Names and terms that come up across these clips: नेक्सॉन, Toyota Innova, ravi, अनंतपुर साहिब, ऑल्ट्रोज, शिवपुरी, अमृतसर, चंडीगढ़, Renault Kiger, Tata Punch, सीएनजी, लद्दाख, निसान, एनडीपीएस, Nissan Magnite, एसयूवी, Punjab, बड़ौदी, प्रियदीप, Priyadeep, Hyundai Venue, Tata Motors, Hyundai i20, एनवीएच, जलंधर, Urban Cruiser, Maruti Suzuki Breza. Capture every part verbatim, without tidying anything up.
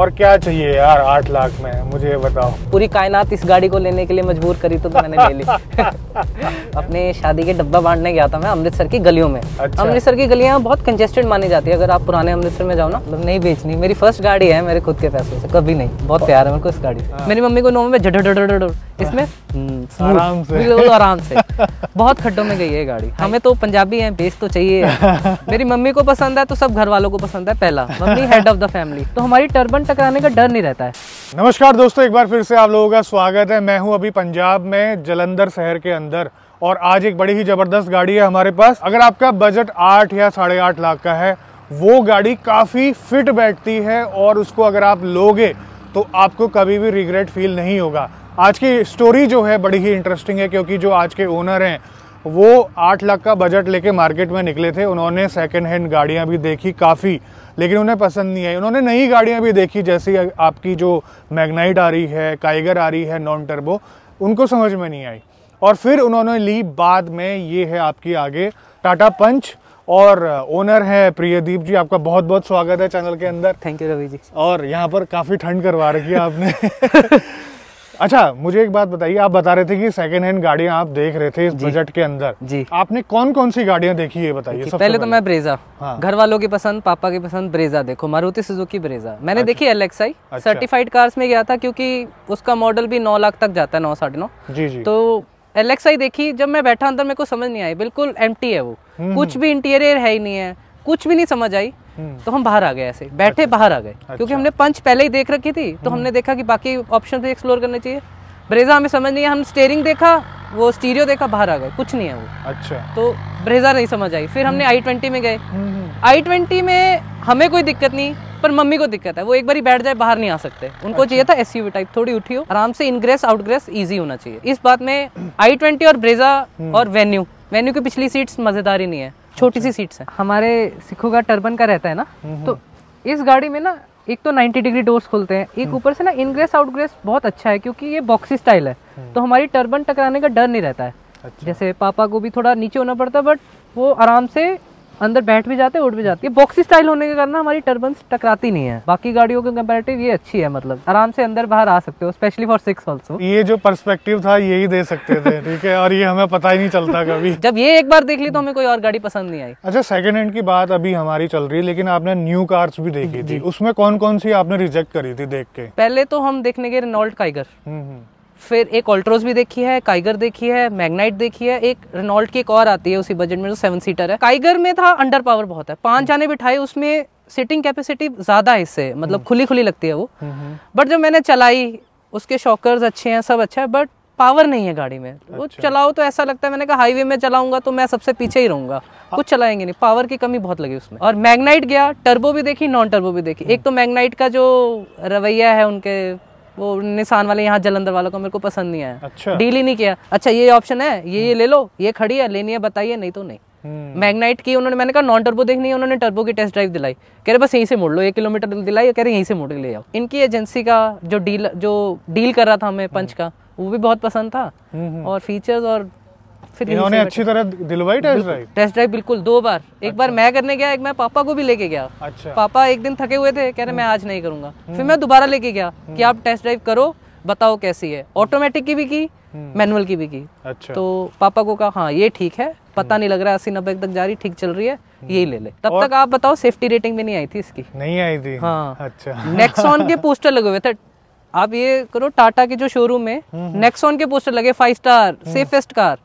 और क्या चाहिए यार आठ लाख में, मुझे बताओ। पूरी कायनात इस गाड़ी को लेने के लिए मजबूर करी तो मैंने ले ली। अपने शादी के डब्बा बांटने गया था मैं अमृतसर की गलियों में। अच्छा। अमृतसर की गलियां बहुत कंजेस्टेड मानी जाती है, अगर आप पुराने अमृतसर में जाओ ना, मतलब नहीं बेचनी। मेरी फर्स्ट गाड़ी है मेरे खुद के पैसों से, कभी नहीं, बहुत प्यार है मेरे को इस गाड़ी से। मेरी मम्मी को नॉर्मल में झटो इसमें आराम से आराम से बहुत खड्डों में गई है गाड़ी। हमें तो पंजाबी है, बेस तो चाहिए। मेरी मम्मी को पसंद है तो सब घर वालों को पसंद है, पहला mummy head of the family, तो हमारी टर्बन टकराने का डर नहीं रहता है। नमस्कार दोस्तों, एक बार फिर से आप लोगों का स्वागत है। मैं हूं अभी पंजाब में जलंधर शहर के अंदर, और आज एक बड़ी ही जबरदस्त गाड़ी है हमारे पास। अगर आपका बजट आठ या साढ़े आठ लाख का है, वो गाड़ी काफी फिट बैठती है और उसको अगर आप लोगे तो आपको कभी भी रिग्रेट फील नहीं होगा। आज की स्टोरी जो है बड़ी ही इंटरेस्टिंग है, क्योंकि जो आज के ओनर हैं वो आठ लाख का बजट लेके मार्केट में निकले थे। उन्होंने सेकंड हैंड गाड़ियां भी देखी काफ़ी, लेकिन उन्हें पसंद नहीं आई। उन्होंने नई गाड़ियां भी देखी, जैसी आपकी जो मैग्नाइट आ रही है, काइगर आ रही है नॉन टर्बो, उनको समझ में नहीं आई। और फिर उन्होंने ली बाद में, ये है आपकी आगे टाटा पंच, और ओनर है प्रियदीप जी। आपका बहुत बहुत स्वागत है चैनल के अंदर। Thank you Ravi ji. और यहाँ पर काफ़ी ठंड करवा रखी है आपने। अच्छा, मुझे एक बात बताइए, आप बता रहे थे कि सेकंड हैंड गाड़ियां आप देख रहे थे इस बजट के अंदर। जी। आपने कौन कौन सी गाड़ियां देखी है बताइए। पहले, पहले तो मैं ब्रेजा, हाँ। घर वालों की पसंद, पापा की पसंद ब्रेजा। देखो मारुति सुजुकी ब्रेजा मैंने अच्छा। देखी एल एक्स आई। अच्छा। सर्टिफाइड कार्स में गया था, क्योंकि उसका मॉडल भी नौ लाख तक जाता है, नौ साढ़े नौ। तो एल एक्स आई देखी, जब मैं बैठा अंदर मेरे को समझ नहीं आई, बिल्कुल एम्प्टी है वो, कुछ भी इंटीरियर है ही नहीं है, कुछ भी नहीं समझ आई। तो हम बाहर आ गए, ऐसे बैठे बाहर आ गए, क्योंकि हमने पंच पहले ही देख रखी थी, तो हमने देखा कि बाकी ऑप्शन भी एक्सप्लोर करने चाहिए। ब्रेजा हमें समझ नहीं है, हम स्टीयरिंग देखा, वो स्टीरियो देखा, बाहर आ गए, कुछ नहीं है वो। अच्छा। तो ब्रेजा नहीं समझ आई। फिर हमने आई ट्वेंटी में गए। आई ट्वेंटी में हमें कोई दिक्कत नहीं, पर मम्मी को दिक्कत है, वो एक बार बैठ जाए बाहर नहीं आ सकते। उनको चाहिए था एसयूवी टाइप, थोड़ी उठी हो, आराम से इनग्रेस आउटग्रेस ईजी होना चाहिए। इस बात में आई ट्वेंटी और ब्रेजा और वेन्यू, वेन्यू की पिछली सीट्स मजेदार ही नहीं है, छोटी सी सीट्स हैं। हमारे सिखों का टर्बन का रहता है ना, तो इस गाड़ी में ना एक तो नब्बे डिग्री डोर्स खुलते हैं, एक ऊपर से ना इनग्रेस आउटग्रेस बहुत अच्छा है, क्योंकि ये बॉक्सी स्टाइल है, तो हमारी टर्बन टकराने का डर नहीं रहता है। अच्छा। जैसे पापा को भी थोड़ा नीचे होना पड़ता है, बट वो आराम से अंदर बैठ भी जाते, उठ भी जाती है। बॉक्सी स्टाइल होने के कारण हमारी टर्बन टकराती नहीं है, बाकी गाड़ियों के कंपैरेटिव ये अच्छी है, मतलब आराम से अंदर बाहर आ सकते हो, स्पेशली फॉर सिक्स ऑल्सो। ये जो पर्सपेक्टिव था यही दे सकते थे, ठीक है, और ये हमें पता ही नहीं चलता कभी। जब ये एक बार देख ली तो हमें कोई और गाड़ी पसंद नहीं आई। अच्छा, सेकंड हैंड की बात अभी हमारी चल रही है, लेकिन आपने न्यू कार्स भी देखी थी, उसमें कौन कौन सी आपने रिजेक्ट करी थी देख के? पहले तो हम देखने गए रेनॉल्ट काइगर, फिर एक ऑल्ट्रोज भी देखी है, काइगर देखी है, मैग्नाइट देखी है, एक रेनॉल्ट की एक और आती है उसी बजट में जो सेवन सीटर है। काइगर में था अंडर पावर बहुत है, पांच जाने बिठाए, उसमें सिटिंग कैपेसिटी ज्यादा है इससे, मतलब खुली खुली लगती है वो। बट जब मैंने चलाई, उसके शॉकर्स अच्छे हैं, सब अच्छा है, बट पावर नहीं है गाड़ी में। अच्छा। वो चलाओ तो ऐसा लगता है, मैंने कहा हाईवे में चलाऊंगा तो मैं सबसे पीछे ही रहूंगा, कुछ चलाएंगे नहीं, पावर की कमी बहुत लगी उसमें। और मैग्नाइट गया, टर्बो भी देखी, नॉन टर्बो भी देखी। एक तो मैग्नाइट का जो रवैया है उनके, वो निसान वाले यहाँ जलंधर वालों को, मेरे को पसंद नहीं आया। अच्छा। डील ही नहीं किया। अच्छा, ये ऑप्शन है, ये ये ले लो, ये खड़ी है, लेनी है बताइए, नहीं तो नहीं। मैग्नाइट की उन्होंने, मैंने कहा नॉन टर्बो देखनी है, उन्होंने टर्बो की टेस्ट ड्राइव दिलाई, कह रहे बस यहीं से मोड़ लो, एक किलोमीटर दिलाई, कह रहे यहीं से मोड़ ले जाओ। इनकी एजेंसी का जो डील जो डील कर रहा था हमें पंच का, वो भी बहुत पसंद था, और फीचर्स, और फिर इन्होंने अच्छी तरह दिलवाई टेस्ट ड्राइव। टेस्ट ड्राइव बिल्कुल दो बार, एक अच्छा। बार मैं करने गया, एक मैं पापा को भी लेके गया। अच्छा। पापा एक दिन थके हुए थे, कह रहे मैं आज नहीं करूंगा, फिर मैं दोबारा लेके गया कि आप टेस्ट ड्राइव करो, बताओ कैसी है। ऑटोमेटिक की भी की, मैनुअल की भी की। अच्छा। तो पापा को कहा हाँ ये ठीक है, पता नहीं लग रहा है, अस्सी नब्बे तक जा रही, ठीक चल रही है, यही ले ले। तब तक आप बताओ सेफ्टी रेटिंग में नहीं आई थी इसकी, नहीं आई थी। हाँ। अच्छा। नेक्सॉन के पोस्टर लगे हुए थे, आप ये करो, टाटा के जो शोरूम में नेक्सॉन के पोस्टर लगे, फाइव स्टार सेफेस्ट कार,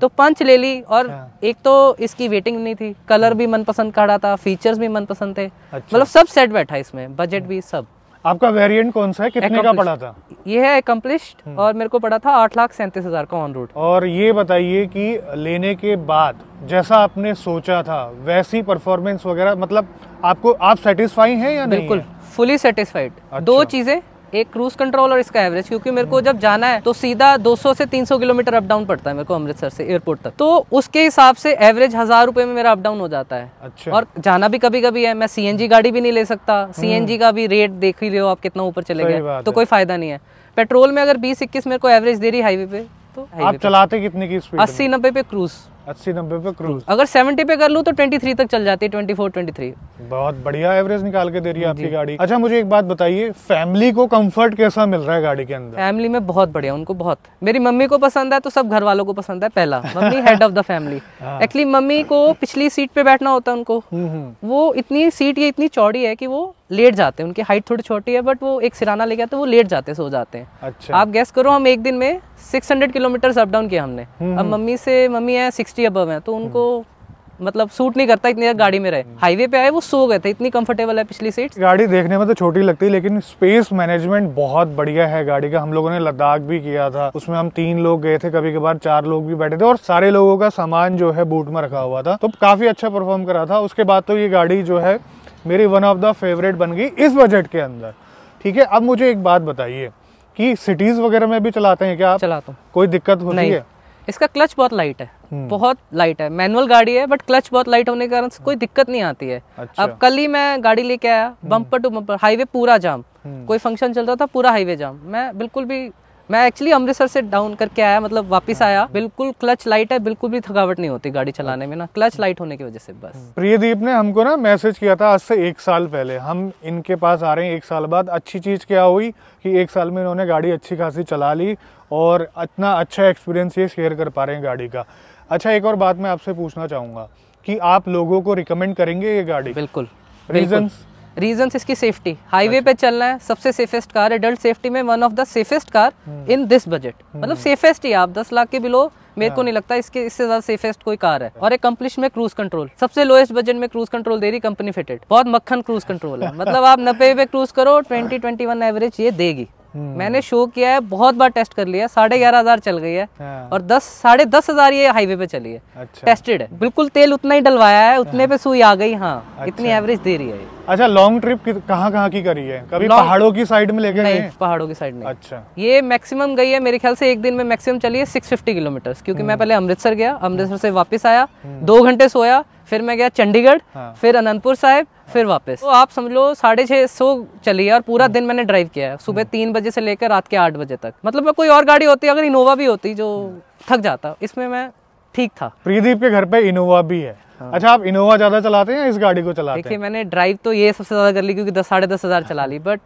तो पंच ले ली। और एक तो इसकी वेटिंग नहीं थी, कलर भी मनपसंद खड़ा था, फीचर्स भी मनपसंद थे, मतलब सब सेट बैठा इसमें, बजट भी सब। आपका वेरिएंट कौन सा है, कितने का पड़ा था? ये है एकम्प्लिश्ड, और मेरे को पड़ा था आठ लाख सैंतीस हजार का ऑन रोड। और ये बताइए कि लेने के बाद जैसा आपने सोचा था वैसी परफॉर्मेंस वगैरह, मतलब आपको, आप सेटिस्फाई हैं या नहीं? बिल्कुल फुली सेटिस्फाइड। दो चीजें, एक क्रूज कंट्रोल और इसका एवरेज, क्योंकि मेरे को जब जाना है तो सीधा दो सौ से तीन सौ किलोमीटर अप डाउन पड़ता है मेरे को अमृतसर से एयरपोर्ट तक, तो उसके हिसाब से एवरेज हजार रुपए में मेरा अप डाउन हो जाता है। अच्छा। और जाना भी कभी कभी है, मैं सीएनजी गाड़ी भी नहीं ले सकता, सीएनजी का भी रेट देख ही रहे हो आप कितना ऊपर चले गए, तो कोई फायदा नहीं है। पेट्रोल में अगर बीस इक्कीस मेरे को एवरेज दे रही हाईवे पे, तो आप चलाते कितने की स्पीड? अस्सी नब्बे पे क्रूज, अस्सी नब्बे पे क्रूज, अगर सेवेंटी पे कर लूँ तो तेईस तक चल जाती है, चौबीस तेईस। बहुत बढ़िया एवरेज निकाल के दे रही है आपकी गाड़ी। अच्छा मुझे एक बात बताइए, फैमिली को कंफर्ट कैसा मिल रहा है गाड़ी के अंदर? फैमिली में बहुत बढ़िया, उनको बहुत, मेरी मम्मी को पसंद है तो सब घर वालों को पसंद है। पहला mummy head of the family, actually mummy को पिछली सीट पे बैठना होता है उनको, वो इतनी सीट ये इतनी चौड़ी है कि वो लेट जाते हैं, उनकी हाइट थोड़ी छोटी है बट वो एक सिराना ले गया तो वो लेट जाते सो जाते हैं। अच्छा। आप गेस करो हम एक दिन में छह सौ किलोमीटर अप डाउन किया हमने। अब मम्मी से मम्मी है साठ अबव है तो उनको मतलब सूट नहीं करता इतनी गाड़ी में रहे। हाईवे पे आए वो सो गए थे, इतनी कंफर्टेबल है पिछली सीट। गाड़ी देखने में तो छोटी लगती है लेकिन स्पेस मैनेजमेंट बहुत बढ़िया है गाड़ी का। हम लोगों ने लद्दाख भी किया था, उसमें हम तीन लोग गए थे, कभी कभार चार लोग भी बैठे थे और सारे लोगों का सामान जो है बूट में रखा हुआ था, तो काफी अच्छा परफॉर्म करा था। उसके बाद तो ये गाड़ी जो है मेरी वन ऑफ द फेवरेट बन गई इस बजट के अंदर। ठीक है, अब मुझे एक बात बताइए कि सिटीज वगैरह में भी चलाते हैं क्या आप? चलाता हूँ, कोई दिक्कत होती है? इसका क्लच बहुत लाइट है, बहुत लाइट है, मैनुअल गाड़ी है बट क्लच बहुत लाइट होने के कारण कोई दिक्कत नहीं आती है। अच्छा। अब कल ही मैं गाड़ी लेके आया, बम्पर टू बम्पर, हाईवे पूरा जाम, कोई फंक्शन चल रहा था पूरा हाईवे जाम, मैं बिल्कुल भी, मैं एक्चुअली अमृतसर से डाउन करके आया, मतलब वापस आया, बिल्कुल क्लच लाइट है, बिल्कुल भी थकावट नहीं होती गाड़ी चलाने में ना, क्लच लाइट होने की वजह से। बस प्रियदीप ने हमको ना मैसेज किया था आज से एक साल पहले, हम इनके पास आ रहे हैं एक साल बाद। अच्छी चीज़ क्या हुई कि एक साल में इन्होंने गाड़ी अच्छी खासी चला ली और इतना अच्छा एक्सपीरियंस ये शेयर कर पा रहे हैं गाड़ी का। अच्छा एक और बात मैं आपसे पूछना चाहूँगा कि आप लोगों को रिकमेंड करेंगे ये गाड़ी? बिल्कुल। रीजन्स? रीजंस इसकी सेफ्टी, हाईवे पे चलना है, सबसे सेफेस्ट कार, एडल्ट सेफ्टी में one of the safest car in this budget, मतलब सेफेस्ट ही आप दस लाख के बिलो मेरे को नहीं लगता इसके इससे ज्यादा सेफेस्ट कोई कार है। और एकम्प्लिश में क्रूज कंट्रोल, सबसे लोएस्ट बजट में क्रूज कंट्रोल दे रही कंपनी फिटेड, बहुत मक्खन क्रूज कंट्रोल है, मतलब आप नब्बे पे क्रूज करो ट्वेंटी ट्वेंटी वन एवरेज ये देगी। मैंने शो किया है, बहुत बार टेस्ट कर लिया, साढ़े ग्यारह हजार चल गई है और दस साढ़े दस हजार ये हाईवे पे चली है। अच्छा। टेस्टेड है, बिल्कुल तेल उतना ही डलवाया है, उतने पे सुई आ गई। हाँ। अच्छा। इतनी एवरेज दे रही है। अच्छा लॉन्ग ट्रिप कहाँ कहाँ की करी है? कभी पहाड़ों की साइड में लेके? नहीं, पहाड़ों की साइड में। अच्छा। ये मैक्सिमम गई है मेरे ख्याल से, एक दिन में मैक्सिमम चली है सिक्स फिफ्टी किलोमीटर, क्योंकि मैं पहले अमृतसर गया, अमृतसर से वापस आया, दो घंटे सोया, फिर मैं गया चंडीगढ़, फिर अनंतपुर साहिब, फिर वापस, तो आप समझ लो साढ़े छः सौ चली है और पूरा दिन मैंने ड्राइव किया है, सुबह तीन बजे से लेकर रात के आठ बजे तक। मतलब मैं कोई और गाड़ी होती, अगर इनोवा भी होती जो थक जाता, इसमें मैं ठीक था। प्रदीप के घर पे इनोवा भी है। अच्छा आप इनोवा ज्यादा चलाते हैं इस गाड़ी को चलाते? देखिए मैंने ड्राइव तो ये सबसे ज्यादा कर ली क्योंकि दस साढ़े दस हजार चला ली, बट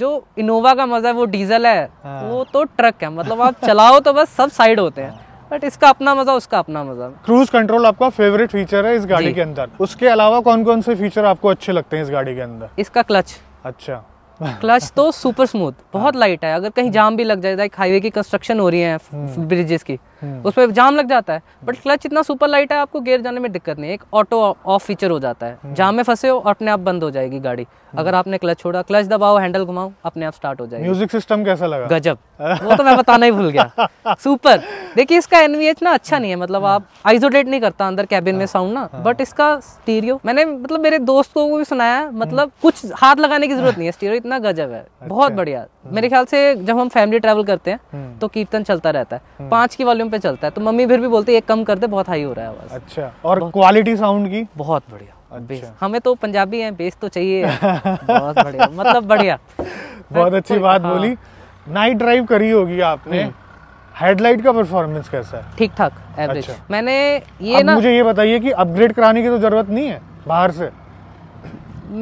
जो इनोवा का मजा है वो डीजल है, वो तो ट्रक है, मतलब आप चलाओ तो बस सब साइड होते हैं, बट इसका अपना मजा उसका अपना मजा। क्रूज कंट्रोल आपका फेवरेट फीचर है इस गाड़ी के अंदर, उसके अलावा कौन कौन से फीचर आपको अच्छे लगते हैं इस गाड़ी के अंदर? इसका क्लच। अच्छा। क्लच तो सुपर स्मूथ, बहुत लाइट है, अगर कहीं जाम भी लग जाए, लाइक हाईवे की कंस्ट्रक्शन हो रही है ब्रिजेस की, उसमें जाम लग जाता है, बट क्लच इतना सुपर लाइट है आपको गियर जाने में दिक्कत नहीं है। एक ऑटो ऑफ फीचर हो जाता है, जाम में फंसे हो अपने आप बंद हो जाएगी गाड़ी, अगर आपने क्लच छोड़ा, क्लच दबाओ, हैंडल घुमाओ, अपने आप स्टार्ट हो जाएगी। म्यूजिक सिस्टम कैसा लगा? गजब, वो तो मैं बताना ही भूल गया, सुपर। देखिए इसका एनवीएच ना अच्छा नहीं है, मतलब आप आइसोलेट नहीं करता अंदर कैबिन में साउंड ना, बट इसका स्टीरियो मैंने मतलब मेरे दोस्त को भी सुनाया, मतलब कुछ हाथ लगाने की जरूरत नहीं है, स्टीरियो इतना गजब है। अच्छा। बहुत बढ़िया। मेरे ख्याल से जब हम फैमिली ट्रैवल करते हैं तो कीर्तन चलता रहता है, पांच की वॉल्यूम पे चलता है, तो मम्मी फिर भी बोलती है एक कम करते, बहुत हाई हो रहा है आवाज। अच्छा। और क्वालिटी साउंड की? बहुत बढ़िया। अच्छा। हमें तो पंजाबी हैं, बेस तो चाहिए। बहुत बढ़िया, मतलब बढ़िया, बहुत अच्छी बात बोली। नाइट ड्राइव करी होगी आपने, हेडलाइट का परफॉर्मेंस कैसा है? ठीक ठाक एवरेज। अच्छा। मैंने ये ना, मुझे ये बताइए कि अपग्रेड कराने की तो जरूरत नहीं है बाहर से?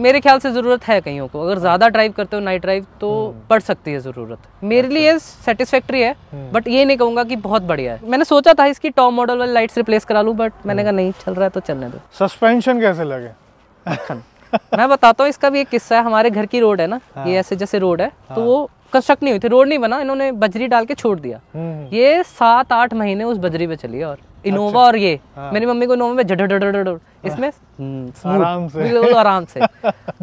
मेरे ख्याल से ज़रूरत है, कहीं को अगर ज़्यादा ड्राइव करते हो नाइट ड्राइव तो पड़ सकती है ज़रूरत। मेरे लिए सेटिस्फैक्ट्री है बट ये नहीं कहूँगा कि बहुत बढ़िया है। मैंने सोचा था इसकी टॉप मॉडल वाली लाइट्स रिप्लेस करा लूँ, बट मैंने कहा नहीं, चल रहा है तो चलने दो। सस्पेंशन कैसे लगे? मैं बताता हूँ, इसका भी एक किस्सा है। हमारे घर की रोड है ना, ये ऐसे जैसे रोड है, तो वो कंस्ट्रक्ट नहीं हुई थी, रोड नहीं बना, इन्होंने बजरी डाल के छोड़ दिया। ये सात आठ महीने उस बजरी पे चली और इनोवा। अच्छा। और ये मेरी मम्मी को इनोवा में झटझट इसमें आराम से आराम से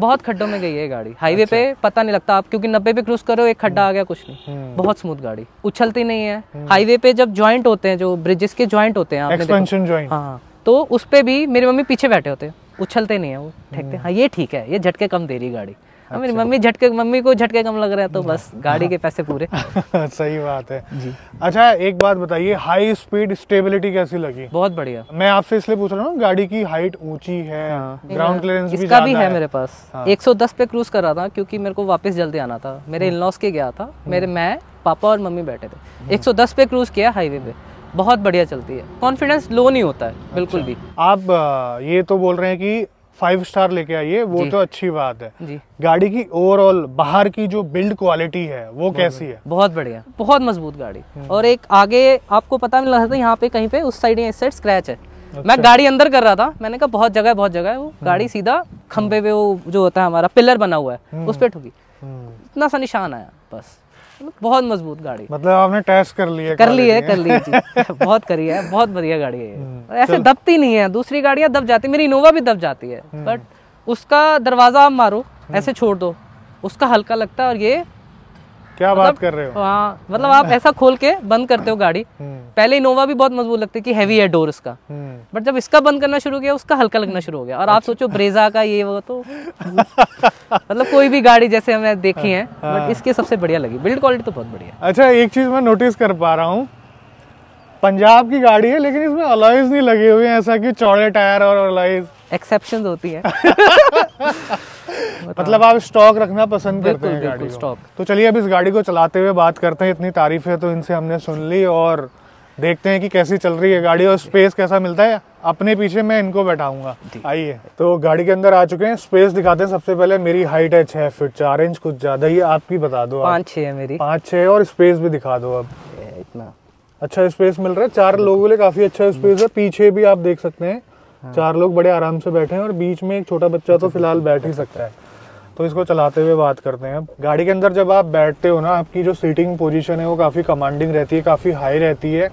बहुत खड्डों में गई है गाड़ी, हाईवे पे पता नहीं लगता आप, क्योंकि नब्बे पे क्रूज करो, एक खड्डा आ गया कुछ नहीं, बहुत स्मूथ गाड़ी, उछलती नहीं है। हाईवे पे जब ज्वाइंट होते हैं, जो ब्रिजेस के ज्वाइंट होते हैं, हाँ, तो उसपे भी मेरी मम्मी पीछे बैठे होते, उछलते नहीं है वो, ठेकते। हाँ ये ठीक है, ये झटके कम दे रही गाड़ी। अच्छा। मेरी मम्मी झटके मम्मी को झटके कम लग रहा है तो बस गाड़ी के पैसे पूरे। सही बात है जी। अच्छा एक बात बताइए, हाई स्पीड स्टेबिलिटी कैसी लगी? बहुत बढ़िया। मैं आपसे इसलिए पूछ रहा हूँ, गाड़ी की हाइट ऊंची है। हाँ। ग्राउंड क्लियरेंस भी इसका भी है मेरे पास। हाँ। एक सौ दस पे क्रूज कर रहा था क्योंकि मेरे को वापस जल्दी आना था, मेरे इन लॉस के गया था, मेरे मैं पापा और मम्मी बैठे थे। एक सौ दस पे क्रूज किया हाईवे पे, बहुत बढ़िया चलती है, कॉन्फिडेंस लो नहीं होता है बिल्कुल भी। आप ये तो बोल रहे हैं कि फाइव स्टार लेके आइए, वो तो अच्छी बात है जी। गाड़ी की ओवरऑल बाहर की जो बिल्ड क्वालिटी है वो कैसी है? बहुत बढ़िया, बहुत मजबूत गाड़ी। और एक आगे आपको पता नहीं लग रहा था यहाँ पे कहीं पे उस साइड या इस साइड स्क्रैच है। अच्छा। मैं गाड़ी अंदर कर रहा था, मैंने कहा बहुत जगह है बहुत जगह है, वो गाड़ी सीधा खम्भे पे वो जो होता है हमारा पिलर बना हुआ है उस पर ठुकी, इतना सा निशान आया बस। बहुत मजबूत गाड़ी, मतलब आपने टेस्ट कर लिया कर लिया कर लिया बहुत करी है, बहुत बढ़िया गाड़ी है। ऐसे दबती नहीं है, दूसरी गाड़ियां दब जाती, मेरी इनोवा भी दब जाती है, बट उसका दरवाजा आप मारो ऐसे छोड़ दो उसका हल्का लगता है। और ये क्या मतलब, बात कर रहे हो? हाँ मतलब आप ऐसा खोल के बंद करते हो गाड़ी। पहले इनोवा भी बहुत मजबूत लगती कि हैवी है डोर इसका, बट जब इसका बंद करना शुरू किया उसका हल्का लगना शुरू हो गया। और आप सोचो ब्रेजा का ये वो तो मतलब कोई भी गाड़ी जैसे हमने देखी है, बट इसकी सबसे बढ़िया लगी, बिल्ड क्वालिटी तो बहुत बढ़िया। अच्छा एक चीज मैं नोटिस कर पा रहा हूँ, पंजाब की गाड़ी है लेकिन इसमें अलॉयज नहीं लगे हुए हैं, ऐसा कि चौड़े टायर और अलॉयज एक्सेप्शंस होती है मतलब आप स्टॉक रखना पसंद करते हैं गाड़ी को। तो चलिए अब इस गाड़ी को चलाते हुए बात करते हैं, इतनी तारीफें तो इनसे हमने सुन ली और देखते हैं कि कैसी चल रही है गाड़ी और स्पेस कैसा मिलता है। अपने पीछे मैं इनको बैठाऊंगा, आइए। तो गाड़ी के अंदर आ चुके हैं, स्पेस दिखाते हैं सबसे पहले। मेरी हाइट है छह फीट चार इंच कुछ ज्यादा ही, आपकी बता दो। पाँच छह है मेरी, पाँच छह, और स्पेस भी दिखा दो। अब इतना अच्छा स्पेस मिल रहा है चार लोगों के लिए, काफी अच्छा स्पेस है। पीछे भी आप देख सकते हैं चार लोग बड़े आराम से बैठे हैं और बीच में एक छोटा बच्चा तो फिलहाल बैठ ही सकता है। तो इसको चलाते हुए बात करते हैं। अब गाड़ी के अंदर जब आप बैठते हो ना, आपकी जो सीटिंग पोजीशन है वो काफ़ी कमांडिंग रहती है, काफ़ी हाई रहती है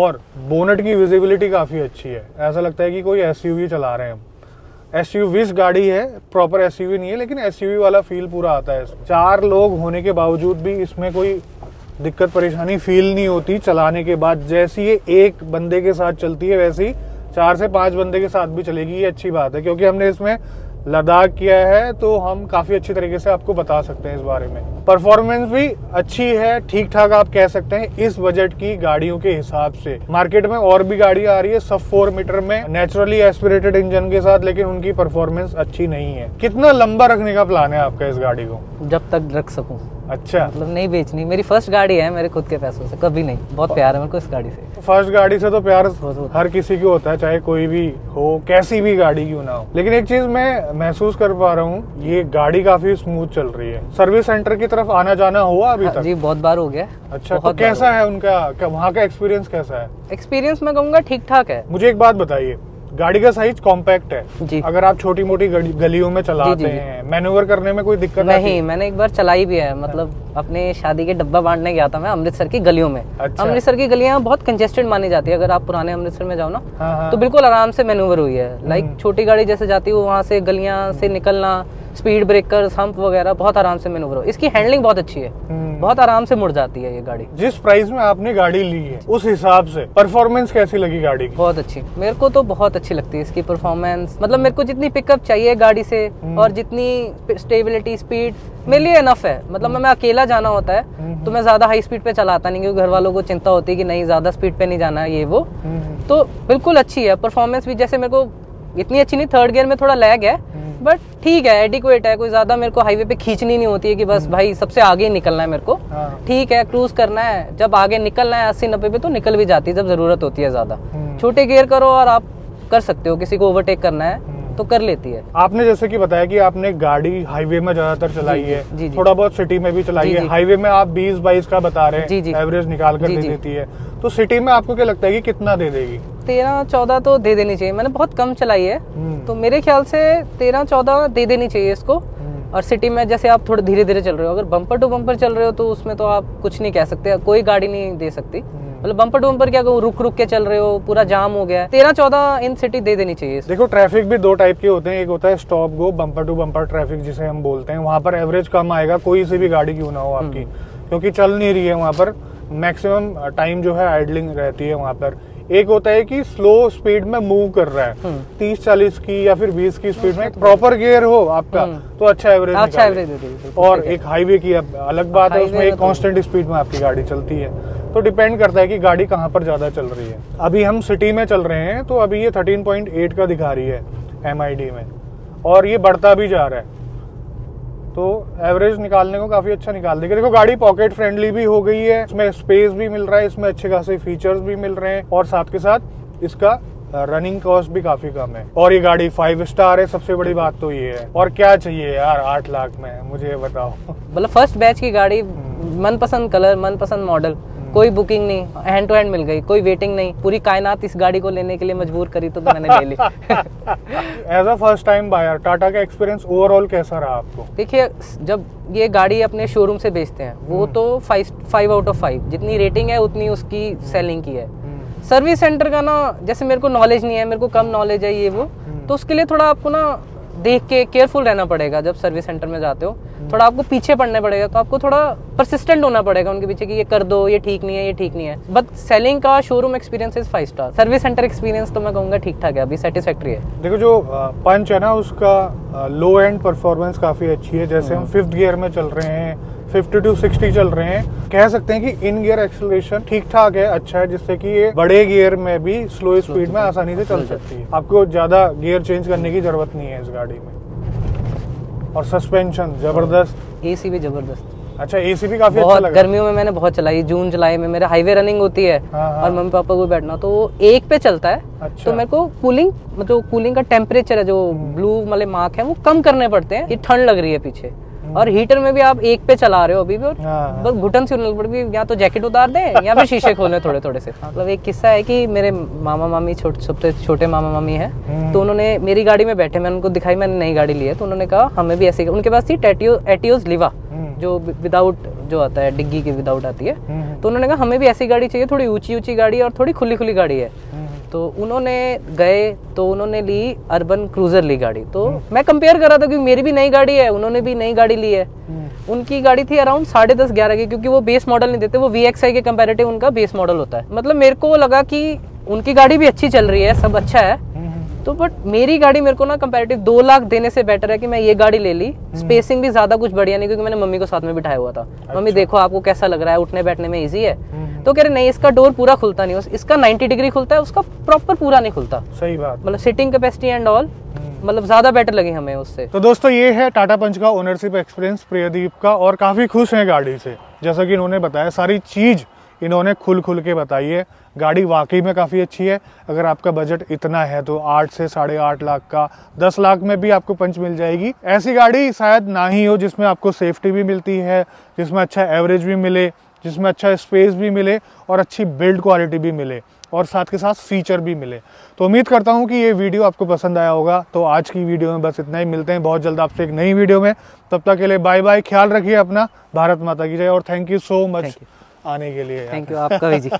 और बोनट की विजिबिलिटी काफ़ी अच्छी है। ऐसा लगता है कि कोई एसयूवी चला रहे हैं हम। एसयूवीज़ गाड़ी है, प्रॉपर एसयूवी नहीं है लेकिन एसयूवी वाला फील पूरा आता है। चार लोग होने के बावजूद भी इसमें कोई दिक्कत परेशानी फील नहीं होती चलाने के बाद। जैसी ये एक बंदे के साथ चलती है वैसे ही चार से पांच बंदे के साथ भी चलेगी, ये अच्छी बात है। क्योंकि हमने इसमें लद्दाख किया है तो हम काफ़ी अच्छी तरीके से आपको बता सकते हैं इस बारे में। परफॉर्मेंस भी अच्छी है, ठीक ठाक आप कह सकते हैं इस बजट की गाड़ियों के हिसाब से। मार्केट में और भी गाड़ियां आ रही है सब फोर मीटर में नेचुरली एस्पिरेटेड इंजन के साथ, लेकिन उनकी परफॉर्मेंस अच्छी नहीं है। कितना लंबा रखने का प्लान है आपका इस गाड़ी को? जब तक रख सकूँ। अच्छा मतलब नहीं बेचनी, मेरी फर्स्ट गाड़ी है मेरे खुद के पैसों से, कभी नहीं। बहुत प्यार है मेरे को इस गाड़ी से। फर्स्ट गाड़ी से तो प्यार हर किसी को होता है, चाहे कोई भी हो, कैसी भी गाड़ी क्यों ना हो। लेकिन एक चीज मैं महसूस कर पा रहा हूँ, ये गाड़ी काफी स्मूथ चल रही है। सर्विस सेंटर की तरफ आना जाना हुआ अभी तक? जी बहुत बार हो गया। अच्छा तो कैसा है उनका, वहाँ का एक्सपीरियंस कैसा है? एक्सपीरियंस मैं कहूँगा ठीक ठाक है। मुझे एक बात बताइए, गाड़ी का साइज कॉम्पैक्ट है जी। अगर आप छोटी मोटी गलियों में चलाते हैं मैन्यूवर करने में कोई दिक्कत नहीं? नहीं, मैंने एक बार चलाई भी है, मतलब अपने शादी के डब्बा बांटने गया था मैं अमृतसर की गलियों में। अच्छा। अमृतसर की गलियां बहुत कंजेस्टेड मानी जाती है, अगर आप पुराने अमृतसर में जाओ ना। हाँ हाँ। तो बिल्कुल आराम से मैन्यूवर हुई है, लाइक छोटी गाड़ी जैसे जाती है वहाँ से गलियाँ से निकलना, स्पीड ब्रेकर्स, हम्प वगैरह बहुत आराम से मैन्यूवर हो। इसकी हैंडलिंग बहुत अच्छी है, बहुत आराम से मुड़ जाती है ये गाड़ी। जिस प्राइस में आपने गाड़ी ली है उस हिसाब से परफॉर्मेंस कैसी लगी गाड़ी की? बहुत अच्छी, मेरे को तो बहुत अच्छी लगती है इसकी परफॉर्मेंस। मतलब मेरे को जितनी पिकअप चाहिए गाड़ी से और जितनी स्टेबिलिटी स्पीड मेरे लिए इनफ है। मतलब मैं अकेला जाना होता है तो मैं ज्यादा हाई स्पीड पे चलाता नहीं, क्योंकि घर वालों को चिंता होती है कि नहीं ज्यादा स्पीड पे नहीं जाना ये वो। तो बिल्कुल अच्छी है परफॉर्मेंस भी, जैसे मेरे को इतनी अच्छी नहीं, थर्ड गियर में थोड़ा लैग है बट ठीक है, एडिक्वेट है। कोई ज्यादा मेरे को हाईवे पे खींचनी नहीं होती है कि बस भाई सबसे आगे ही निकलना है मेरे को। ठीक है क्रूज करना है, जब आगे निकलना है अस्सी नब्बे पे तो निकल भी जाती है जब जरूरत होती है ज्यादा। छोटे गियर करो और आप कर सकते हो, किसी को ओवरटेक करना है तो कर लेती है। आपने जैसे कि बताया कि आपने गाड़ी हाईवे में ज्यादातर चलाई है, जी, जी, थोड़ा बहुत सिटी में भी चलाई जी, है। हाईवे में आप बीस बाईस का बता रहे हैं एवरेज निकाल कर दे देती है, तो सिटी में आपको क्या लगता है कि कितना दे देगी? तेरह चौदह तो दे देनी चाहिए, मैंने बहुत कम चलाई है तो मेरे ख्याल से तेरह चौदह दे देनी चाहिए इसको। और सिटी में जैसे आप थोड़ा धीरे धीरे चल रहे हो, अगर बम्पर टू बम्पर चल रहे हो तो उसमें तो आप कुछ नहीं कह सकते, कोई गाड़ी नहीं दे सकती। मतलब बम्पर टू बम्पर क्या कहो, रुक रुक के चल रहे हो, पूरा जाम हो गया है, तेरह चौदह इन सिटी दे देनी चाहिए। देखो ट्रैफिक भी दो टाइप के होते हैं, एक होता है stop go bumper to bumper traffic जिसे हम बोलते हैं, वहाँ पर एवरेज कम आएगा कोई सी भी गाड़ी क्यों ना हो आपकी, क्योंकि चल नहीं रही है वहाँ पर, मैक्सिमम टाइम जो है आइडलिंग रहती है वहाँ पर। एक होता है कि स्लो स्पीड में मूव कर रहा है तीस चालीस की या फिर बीस की स्पीड में, प्रॉपर गियर हो आपका तो अच्छा एवरेज अच्छा एवरेज। और एक हाईवे की अलग बात है, उसमें एक कांस्टेंट स्पीड में आपकी गाड़ी चलती है, तो डिपेंड करता है कि गाड़ी कहाँ पर ज्यादा चल रही है। अभी हम सिटी में चल रहे हैं तो अभी ये थर्टीन पॉइंट एट का दिखा रही है एम आई डी में और ये बढ़ता भी जा रहा है। तो एवरेज निकालने को काफी अच्छा निकाल देगा। देखो गाड़ी पॉकेट फ्रेंडली भी हो गई है, इसमें स्पेस भी मिल रहा है, इसमें अच्छे खासे फीचर्स भी मिल रहे हैं और साथ के साथ इसका रनिंग कॉस्ट भी काफी कम है। और ये गाड़ी फाइव स्टार है, सबसे बड़ी बात तो ये है। और क्या चाहिए यार आठ लाख में, मुझे बताओ। मतलब फर्स्ट बैच की गाड़ी, मनपसंद कलर, मनपसंद मॉडल, कोई बुकिंग नहीं, हैंड टू हैंड मिल गई, कोई वेटिंग नहीं। पूरी कायनात इस गाड़ी को लेने के लिए मजबूर करी तो, तो मैंने ले ली। As a first time buyer Tata का एक्सपीरियंस ओवरऑल कैसा रहा आपको? देखिए, जब ये गाड़ी अपने शोरूम से बेचते हैं वो तो फाइव आउट ऑफ फाइव जितनी रेटिंग है उतनी उसकी सेलिंग की है। सर्विस सेंटर का ना, जैसे मेरे को नॉलेज नहीं है, मेरे को कम नॉलेज है ये वो, तो उसके लिए थोड़ा आपको ना देख के केयरफुल रहना पड़ेगा। जब सर्विस सेंटर में जाते हो थोड़ा आपको पीछे पड़ना पड़ेगा, तो आपको थोड़ा परसिस्टेंट होना पड़ेगा उनके पीछे कि ये कर दो, ये ठीक नहीं है, ये ठीक नहीं है। बट सेलिंग का showroom experience is five star. Service centre experience तो मैं कहूँगा ठीक ठाक है, अभी सेटिस्फैक्ट्री है। देखो जो पंच है ना उसका लो एंड परफॉर्मेंस काफी अच्छी है। जैसे हम फिफ्थ गियर में चल रहे हैं, फिफ्टी टू सिक्सटी चल रहे हैं, कह सकते हैं कि इन गियर एक्सेलरेशन ठीक ठाक है, अच्छा है, जिससे कि ये बड़े गियर में भी स्लो स्पीड में आसानी से चल सकती है। आपको ज्यादा गियर चेंज करने की जरूरत नहीं है इस गाड़ी में। और सस्पेंशन जबरदस्त, एसी भी जबरदस्त। अच्छा, एसी भी काफी अच्छा लगा। गर्मियों में मैंने बहुत चलाई, जून जुलाई में मेरा हाईवे रनिंग होती है और मम्मी पापा को बैठना, तो एक पे चलता है। अच्छा। तो मेरे को कूलिंग, मतलब कूलिंग का टेम्परेचर है जो ब्लू वाले मार्क है वो कम करने पड़ते हैं, ये ठंड लग रही है पीछे। और हीटर में भी आप एक पे चला रहे हो अभी भी, और बस घुटन से उनल पर भी या तो जैकेट उतार दें या फिर शीशे खोलें थोड़े थोड़े से। मतलब एक किस्सा है कि मेरे मामा मामी, छोटे सबसे छोटे मामा मामी हैं, तो उन्होंने मेरी गाड़ी में बैठे, मैंने उनको दिखाई मैंने नई गाड़ी ली है, तो उन्होंने कहा हमें भी ऐसे। उनके पास थी टेटियो एटियोज लिवा जो विदाउट जो आता है, डिग्गी की विदाउट आती है, तो उन्होंने कहा हमें भी ऐसी गाड़ी चाहिए, थोड़ी ऊंची ऊंची गाड़ी और थोड़ी खुली खुली गाड़ी है। तो उन्होंने गए तो उन्होंने ली अर्बन क्रूजर ली गाड़ी, तो मैं कंपेयर कर रहा था क्योंकि मेरी भी नई गाड़ी है, उन्होंने भी नई गाड़ी ली है। उनकी गाड़ी थी अराउंड साढ़े दस ग्यारह की, क्योंकि वो बेस मॉडल नहीं देते, वो वी एक्स आई के कंपैरेटिव उनका बेस मॉडल होता है। मतलब मेरे को लगा कि उनकी गाड़ी भी अच्छी चल रही है, सब अच्छा है, तो बट मेरी गाड़ी मेरे को ना कंपैरेटिव दो लाख देने से बेटर है कि मैं ये गाड़ी ले ली। स्पेसिंग भी ज्यादा कुछ बढ़िया नहीं, क्योंकि मैंने मम्मी को साथ में बिठाया हुआ था। अच्छा। मम्मी देखो आपको कैसा लग रहा है, उठने बैठने में इजी है, तो कह रहे नहीं इसका डोर पूरा खुलता नहीं, इसका नब्बे डिग्री खुलता है, उसका प्रॉपर पूरा नहीं खुलता। सही बात। मतलब सिटिंग कैपेसिटी एंड ऑल मतलब ज्यादा बेटर लगी हमें उससे। तो दोस्तों ये है टाटा पंच का ओनरशिप एक्सपीरियंस प्रियदीप का, और काफी खुश है गाड़ी से। जैसा कि इन्होंने बताया सारी चीज इन्होंने खुल खुल के बताई है, गाड़ी वाकई में काफ़ी अच्छी है। अगर आपका बजट इतना है तो आठ से साढ़े आठ लाख का, दस लाख में भी आपको पंच मिल जाएगी। ऐसी गाड़ी शायद ना ही हो जिसमें आपको सेफ्टी भी मिलती है, जिसमें अच्छा एवरेज भी मिले, जिसमें अच्छा स्पेस भी मिले और अच्छी बिल्ड क्वालिटी भी मिले और साथ के साथ फीचर भी मिले। तो उम्मीद करता हूँ कि ये वीडियो आपको पसंद आया होगा। तो आज की वीडियो में बस इतना ही, मिलते हैं बहुत जल्द आपसे एक नई वीडियो में। तब तक के लिए बाय बाय, ख्याल रखिए अपना, भारत माता की जय, और थैंक यू सो मच आने के लिए। थैंक यू आपका भी जी।